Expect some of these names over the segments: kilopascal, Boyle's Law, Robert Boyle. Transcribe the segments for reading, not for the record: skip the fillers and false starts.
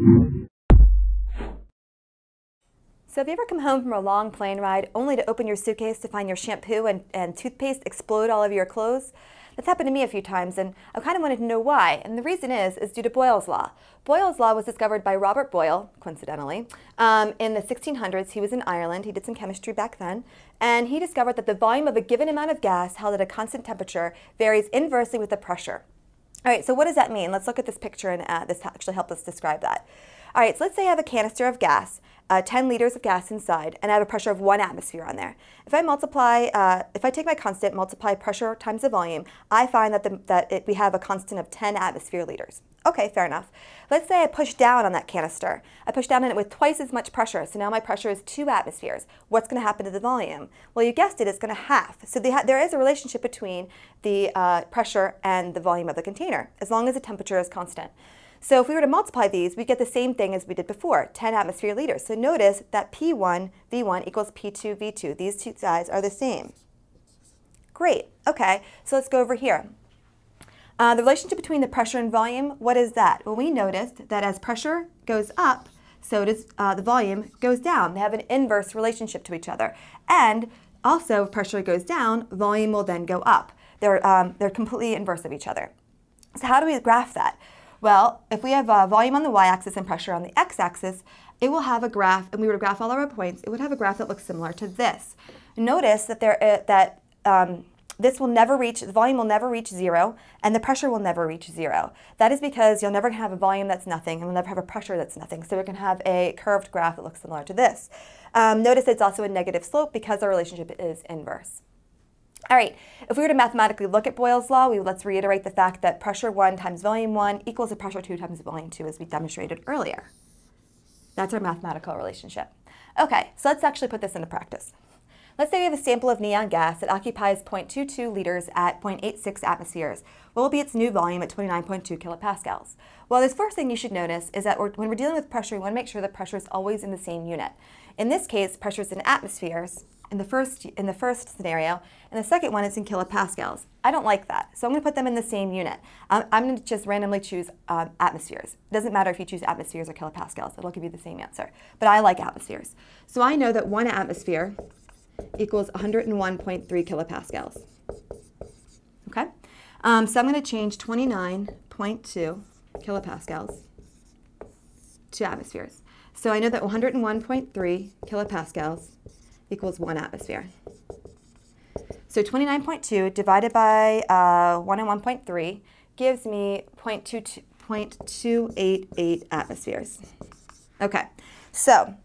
So have you ever come home from a long plane ride only to open your suitcase to find your shampoo and toothpaste explode all over your clothes? That's happened to me a few times, and I kind of wanted to know why, and the reason is due to Boyle's Law. Boyle's Law was discovered by Robert Boyle, coincidentally, in the 1600s. He was in Ireland. He did some chemistry back then, and he discovered that the volume of a given amount of gas held at a constant temperature varies inversely with the pressure. All right, so what does that mean? Let's look at this picture, and this actually helps us describe that. All right, so let's say I have a canister of gas, 10 liters of gas inside, and I have a pressure of 1 atmosphere on there. If I multiply, if I take my constant, multiply pressure times the volume, I find that we have a constant of 10 atmosphere liters. Okay, fair enough. Let's say I push down on that canister. I push down on it with twice as much pressure, so now my pressure is 2 atmospheres. What's going to happen to the volume? Well, you guessed it, it's going to half. So there is a relationship between the pressure and the volume of the container, as long as the temperature is constant. So if we were to multiply these, we get the same thing as we did before, 10 atmosphere liters. So notice that P1, V1 equals P2, V2. These two sides are the same. Great. Okay, so let's go over here. The relationship between the pressure and volume, what is that? Well, we noticed that as pressure goes up, so does the volume goes down. They have an inverse relationship to each other. And also, if pressure goes down, volume will then go up. They're completely inverse of each other. So how do we graph that? Well, if we have volume on the y-axis and pressure on the x-axis, it will have a graph, and we were to graph all our points, it would have a graph that looks similar to this. Notice that this will never reach, the volume will never reach 0, and the pressure will never reach 0. That is because you'll never have a volume that's nothing, and we'll never have a pressure that's nothing, so we can have a curved graph that looks similar to this. Notice it's also a negative slope because our relationship is inverse. All right, if we were to mathematically look at Boyle's Law, let's reiterate the fact that pressure 1 times volume 1 equals a pressure 2 times volume 2, as we demonstrated earlier. That's our mathematical relationship. Okay, so let's actually put this into practice. Let's say we have a sample of neon gas that occupies 0.22 liters at 0.86 atmospheres. What will be its new volume at 29.2 kilopascals? Well, this first thing you should notice is that when we're dealing with pressure, we want to make sure that pressure is always in the same unit. In this case, pressure is in atmospheres. In the first scenario, and the second one is in kilopascals. I don't like that, so I'm going to put them in the same unit. I'm going to just randomly choose atmospheres. It doesn't matter if you choose atmospheres or kilopascals. It'll give you the same answer, but I like atmospheres. So I know that 1 atmosphere equals 101.3 kilopascals. Okay? So I'm going to change 29.2 kilopascals to atmospheres. So I know that 101.3 kilopascals equals 1 atmosphere. So 29.2 divided by 101.3 gives me 0.288 atmospheres. Okay, so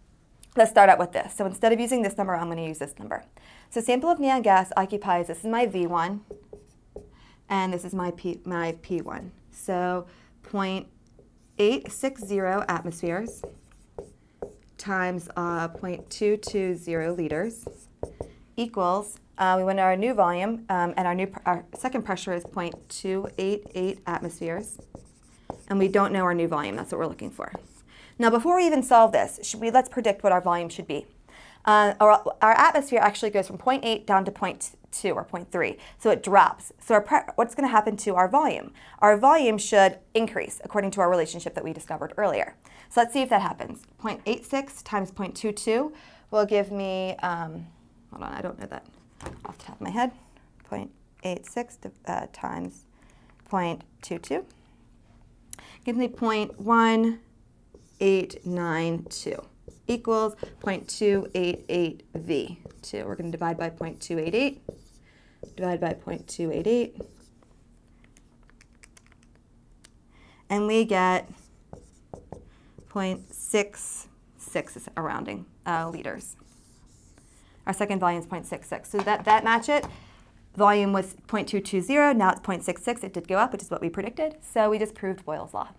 let's start out with this. So instead of using this number, I'm going to use this number. So sample of neon gas occupies, this is my V1, and this is my, my P1. So 0.860 atmospheres times 0.220 liters equals, we want our new volume, and our second pressure is 0.288 atmospheres, and we don't know our new volume. That's what we're looking for. Now, before we even solve this, let's predict what our volume should be. Our atmosphere actually goes from 0.8 down to 0.2 or 0.3, so it drops. So what's going to happen to our volume? Our volume should increase according to our relationship that we discovered earlier. So let's see if that happens. 0.86 times 0.22 will give me, hold on, I don't know that off the top of my head, 0.86 times 0.22 gives me 0.1892. equals 0.288 V2. We're going to divide by 0.288, divide by 0.288, and we get 0.66 is rounding liters. Our second volume is 0.66. So that match it. Volume was 0.220, now it's 0.66. It did go up, which is what we predicted. So we just proved Boyle's Law.